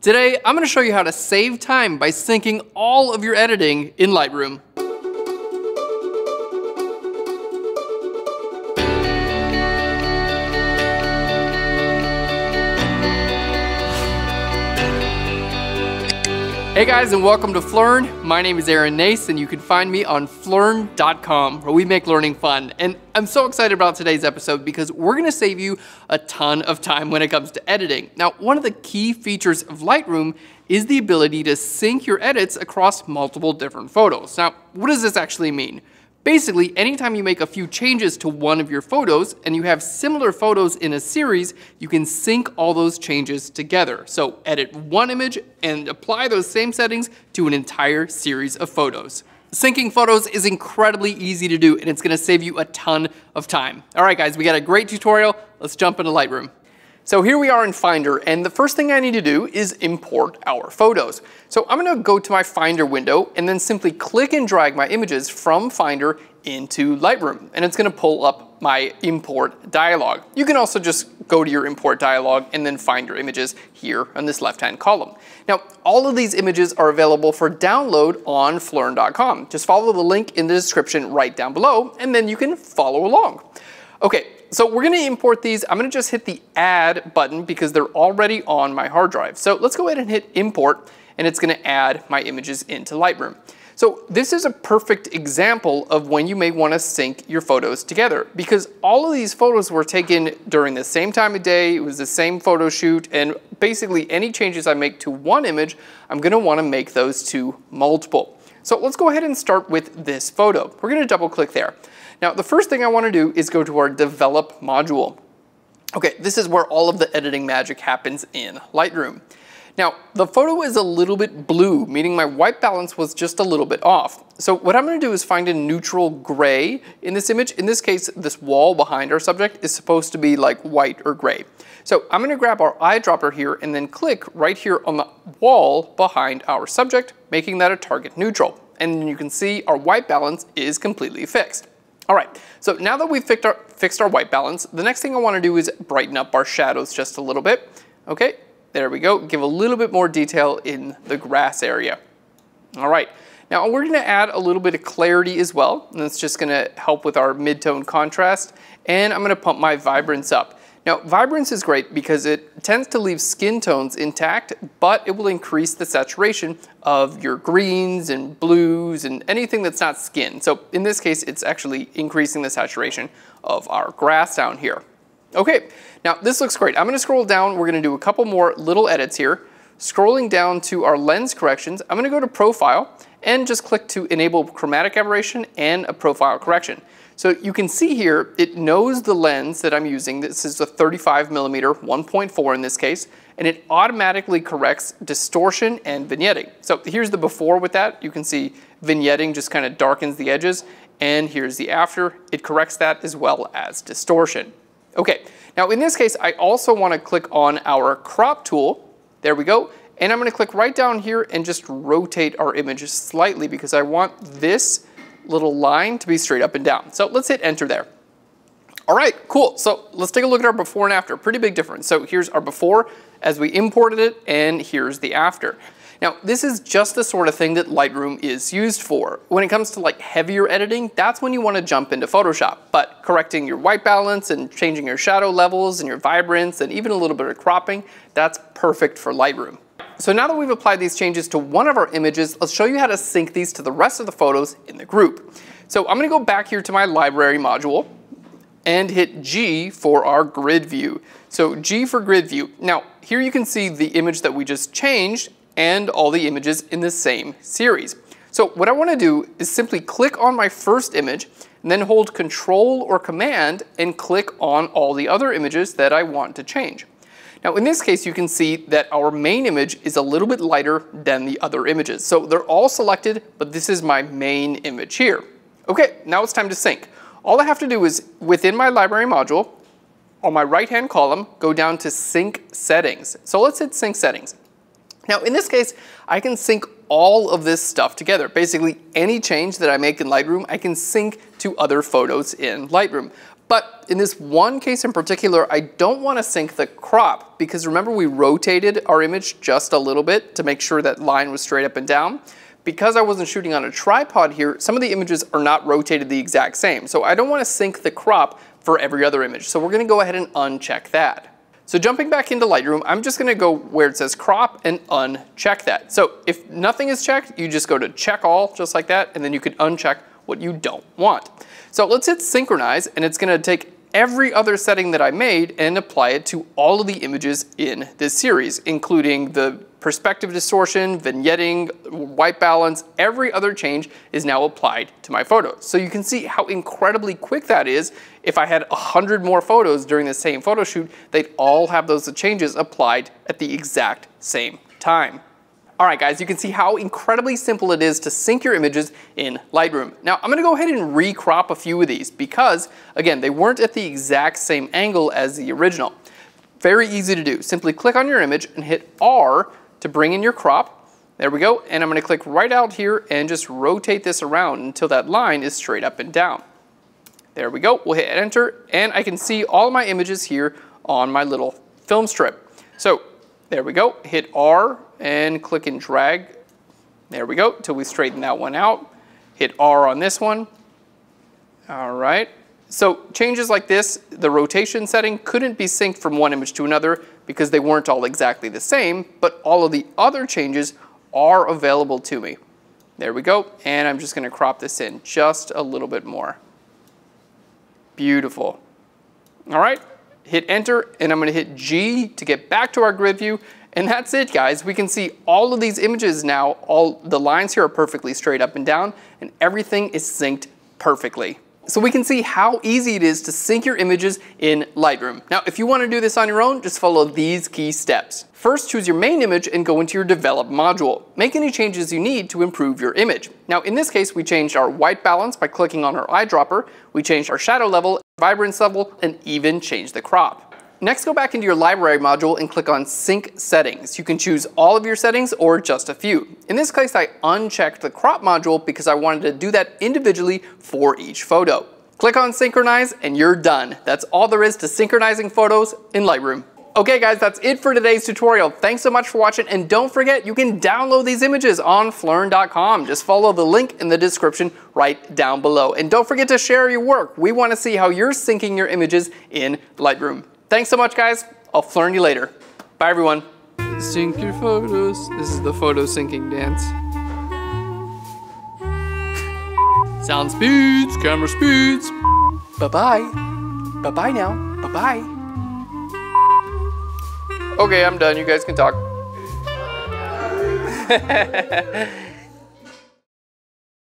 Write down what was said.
Today, I'm gonna show you how to save time by syncing all of your editing in Lightroom. Hey guys, and welcome to Phlearn. My name is Aaron Nace, and you can find me on Phlearn.com, where we make learning fun. And I'm so excited about today's episode because we're gonna save you a ton of time when it comes to editing. Now, one of the key features of Lightroom is the ability to sync your edits across multiple different photos. Now, what does this actually mean? Basically, anytime you make a few changes to one of your photos and you have similar photos in a series, you can sync all those changes together. So edit one image and apply those same settings to an entire series of photos. Syncing photos is incredibly easy to do, and it's gonna save you a ton of time. All right guys, we got a great tutorial. Let's jump into Lightroom. So here we are in Finder, and the first thing I need to do is import our photos. So I'm gonna go to my Finder window and then simply click and drag my images from Finder into Lightroom, and it's gonna pull up my import dialog. You can also just go to your import dialog and then find your images here on this left-hand column. Now, all of these images are available for download on Phlearn.com. Just follow the link in the description right down below, and then you can follow along. Okay. So we're gonna import these. I'm gonna just hit the add button because they're already on my hard drive. So let's go ahead and hit import, and it's gonna add my images into Lightroom. So this is a perfect example of when you may wanna sync your photos together, because all of these photos were taken during the same time of day, it was the same photo shoot, and basically any changes I make to one image, I'm gonna wanna make those to multiple. So let's go ahead and start with this photo. We're gonna double click there. Now, the first thing I wanna do is go to our develop module. Okay, this is where all of the editing magic happens in Lightroom. Now, the photo is a little bit blue, meaning my white balance was just a little bit off. So what I'm gonna do is find a neutral gray in this image. In this case, this wall behind our subject is supposed to be like white or gray. So I'm gonna grab our eyedropper here and then click right here on the wall behind our subject, making that a target neutral. And you can see our white balance is completely fixed. All right, so now that we've fixed our white balance, the next thing I wanna do is brighten up our shadows just a little bit, okay? There we go, give a little bit more detail in the grass area. All right, now we're gonna add a little bit of clarity as well, and that's just gonna help with our mid-tone contrast, and I'm gonna pump my vibrance up. Now, vibrance is great because it tends to leave skin tones intact, but it will increase the saturation of your greens and blues and anything that's not skin. So in this case, it's actually increasing the saturation of our grass down here. Okay, now this looks great. I'm gonna scroll down. We're gonna do a couple more little edits here. Scrolling down to our lens corrections, I'm gonna go to profile and just click to enable chromatic aberration and a profile correction. So you can see here, it knows the lens that I'm using. This is a 35mm 1.4 in this case, and it automatically corrects distortion and vignetting. So here's the before with that. You can see vignetting just kind of darkens the edges, and here's the after. It corrects that as well as distortion. Okay, now in this case, I also wanna click on our crop tool. There we go. And I'm gonna click right down here and just rotate our image slightly because I want this little line to be straight up and down. So let's hit enter there. All right, cool. So let's take a look at our before and after. Pretty big difference. So here's our before as we imported it, and here's the after. Now, this is just the sort of thing that Lightroom is used for. When it comes to like heavier editing, that's when you want to jump into Photoshop, but correcting your white balance and changing your shadow levels and your vibrance and even a little bit of cropping, that's perfect for Lightroom. So now that we've applied these changes to one of our images, let's show you how to sync these to the rest of the photos in the group. So I'm gonna go back here to my library module and hit G for our grid view. So G for grid view. Now, here you can see the image that we just changed and all the images in the same series. So what I wanna do is simply click on my first image and then hold Control or Command and click on all the other images that I want to change. Now in this case, you can see that our main image is a little bit lighter than the other images. So they're all selected, but this is my main image here. Okay, now it's time to sync. All I have to do is, within my library module, on my right-hand column, go down to sync settings. So let's hit sync settings. Now in this case, I can sync all of this stuff together. Basically, any change that I make in Lightroom, I can sync to other photos in Lightroom. But in this one case in particular, I don't want to sync the crop because remember we rotated our image just a little bit to make sure that line was straight up and down. Because I wasn't shooting on a tripod here, some of the images are not rotated the exact same. So I don't want to sync the crop for every other image. So we're going to go ahead and uncheck that. So jumping back into Lightroom, I'm just going to go where it says crop and uncheck that. So if nothing is checked, you just go to check all just like that, and then you can uncheck what you don't want. So let's hit synchronize, and it's going to take every other setting that I made and apply it to all of the images in this series, including the perspective distortion, vignetting, white balance. Every other change is now applied to my photos. So you can see how incredibly quick that is. If I had 100 more photos during the same photo shoot, they'd all have those changes applied at the exact same time. All right guys, you can see how incredibly simple it is to sync your images in Lightroom. Now I'm gonna go ahead and recrop a few of these because again, they weren't at the exact same angle as the original. Very easy to do. Simply click on your image and hit R to bring in your crop. There we go. And I'm gonna click right out here and just rotate this around until that line is straight up and down. There we go, we'll hit enter and I can see all my images here on my little film strip. So there we go, hit R and click and drag. There we go, till we straighten that one out. Hit R on this one. All right, so changes like this, the rotation setting couldn't be synced from one image to another because they weren't all exactly the same, but all of the other changes are available to me. There we go, and I'm just gonna crop this in just a little bit more. Beautiful. All right. Hit enter, and I'm gonna hit G to get back to our grid view, and that's it, guys. We can see all of these images now, all the lines here are perfectly straight up and down, and everything is synced perfectly. So we can see how easy it is to sync your images in Lightroom. Now, if you wanna do this on your own, just follow these key steps. First, choose your main image and go into your develop module. Make any changes you need to improve your image. Now, in this case, we changed our white balance by clicking on our eyedropper, we changed our shadow level, vibrance level, and even change the crop. Next, go back into your library module and click on sync settings. You can choose all of your settings or just a few. In this case, I unchecked the crop module because I wanted to do that individually for each photo. Click on synchronize and you're done. That's all there is to synchronizing photos in Lightroom. Okay guys, that's it for today's tutorial. Thanks so much for watching and don't forget you can download these images on Phlearn.com. Just follow the link in the description right down below. And don't forget to share your work. We wanna see how you're syncing your images in Lightroom. Thanks so much guys, I'll Phlearn you later. Bye everyone. Sync your photos. This is the photo syncing dance. Sound speeds, camera speeds. Bye-bye. Bye-bye now, bye-bye. Okay, I'm done. You guys can talk.